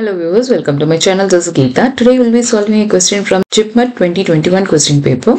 Hello viewers, welcome to my channel JazakAllah. Today we will be solving a question from JIPMAT 2021 question paper.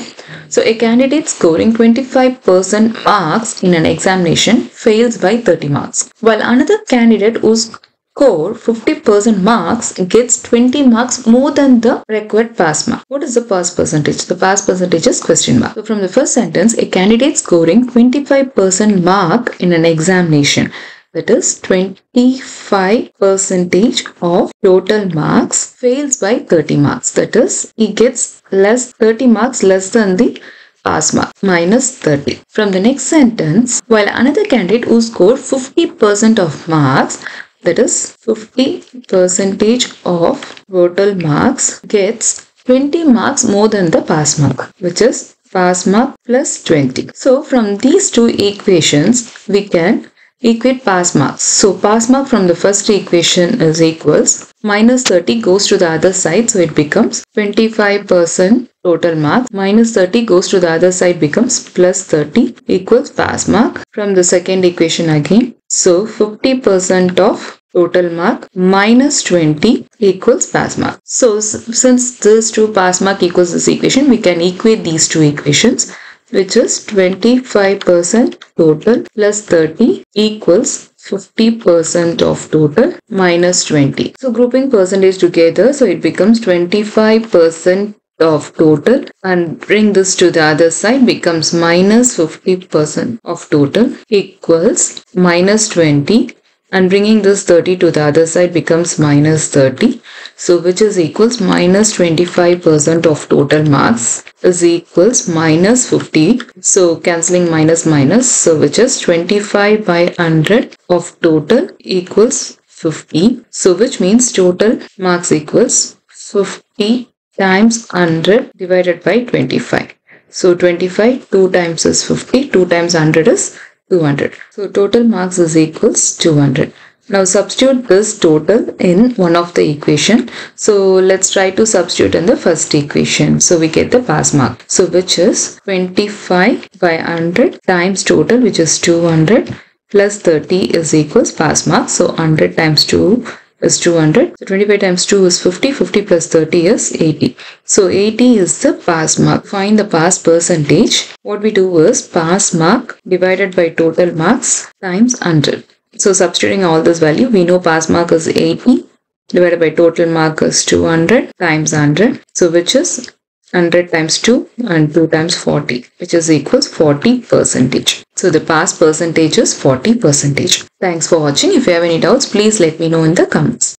So a candidate scoring 25% marks in an examination fails by 30 marks, while another candidate who scored 50% marks gets 20 marks more than the required pass mark. What is the pass percentage? The pass percentage is question mark. So from the first sentence, a candidate scoring 25% mark in an examination, that is 25% of total marks, fails by 30 marks, that is he gets less 30 marks less than the pass mark, minus 30. From the next sentence, while another candidate who scored 50% of marks, that is 50% of total marks, gets 20 marks more than the pass mark, which is pass mark plus 20. So from these two equations we can equate pass marks. So pass mark from the first equation is equals minus 30 goes to the other side, so it becomes 25% total marks minus 30 goes to the other side becomes plus 30 equals pass mark. From the second equation again, so 50% of total mark minus 20 equals pass mark. So since this two pass mark equals this equation, we can equate these two equations, which is 25% total plus 30 equals 50% of total minus 20. So grouping percentage together, so it becomes 25% of total, and bring this to the other side becomes minus 50% of total equals minus 20, and bringing this 30 to the other side becomes minus 30. So which is equals minus 25% of total marks is equals minus 50. So cancelling minus minus, so which is 25 by 100 of total equals 50. So which means total marks equals 50 times 100 divided by 25. So 25, 2 times is 50, 2 times 100 is 200. So total marks is equals 200. Now substitute this total in one of the equation. So let's try to substitute in the first equation. So we get the pass mark. So which is 25 by 100 times total, which is 200 plus 30 is equals pass mark. So 100 times 2 is 200. So 25 times 2 is 50. 50 plus 30 is 80. So 80 is the pass mark. Find the pass percentage. What we do is pass mark divided by total marks times 100. So substituting all this value, we know pass mark is 80 divided by total mark is 200 times 100. So which is 100 times 2 and 2 times 40, which is equals 40%. So the pass percentage is 40%. Thanks for watching. If you have any doubts, please let me know in the comments.